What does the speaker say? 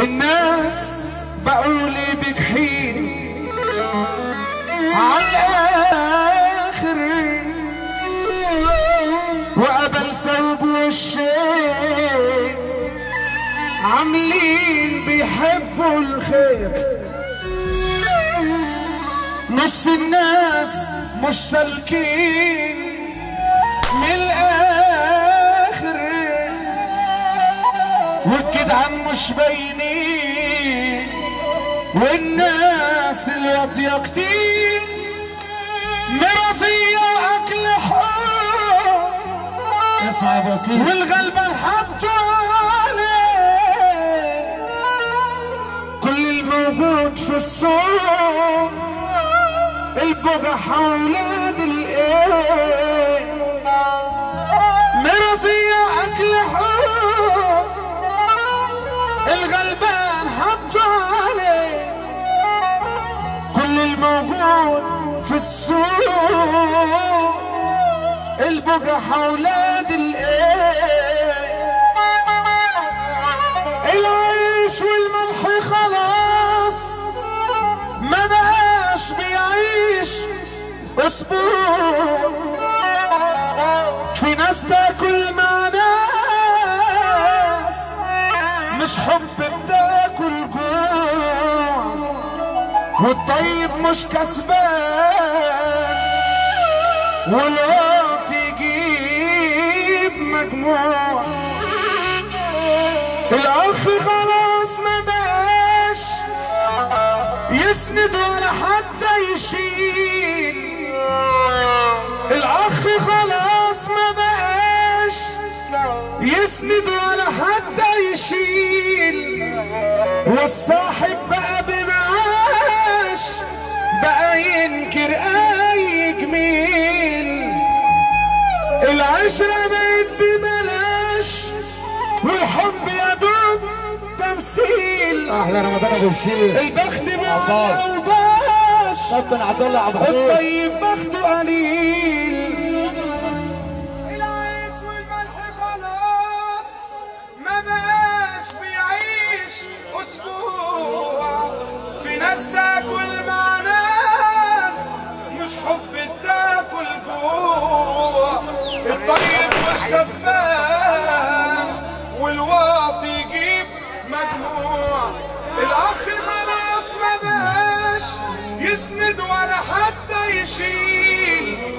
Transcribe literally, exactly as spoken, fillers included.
الناس بقوا لي بجحيم عالآخر وقبل ثوب وشين عاملين بيحبوا الخير. نص الناس مش سالكين من الآخر والجدعان مش باينين والناس الواطية كتير مرضية وأكل حور والغلبة حطوا عليه كل الموجود في السوق البجح وولاد الايه مرضية وأكل حور الغلبان حطوا عليه كل الموجود في السوق البجح وولاد الايه. العيش والملح خلاص ما بقاش بيعيش اسبوع في ناس تاكل مع ناس مش حب بتاكل جوع والطيب مش كسبان ولو تجيب مجموع. الاخ خلاص ما بقاش يسند ولا حتى يشيل الاخ خلاص ما بقاش يسند ولا حتى يشيل والصاحب بقى بمعاش بقى ينكر اي جميل. العشرة بقت ببلاش والحب يا دوب تمثيل احلى رمضان ابو بشير البخت بقى وباش كابتن عبد الله عبد الحميد الطيب بخته قليل. العيش والملح خلاص ما بقاش بيعيش اسبوع في ناس تاكل مع ناس مش حب تاكل جوع الطيب مش كسبان والواطي يجيب مجموع. الاخ خلاص ما بقاش يسند ولا حتى يشيل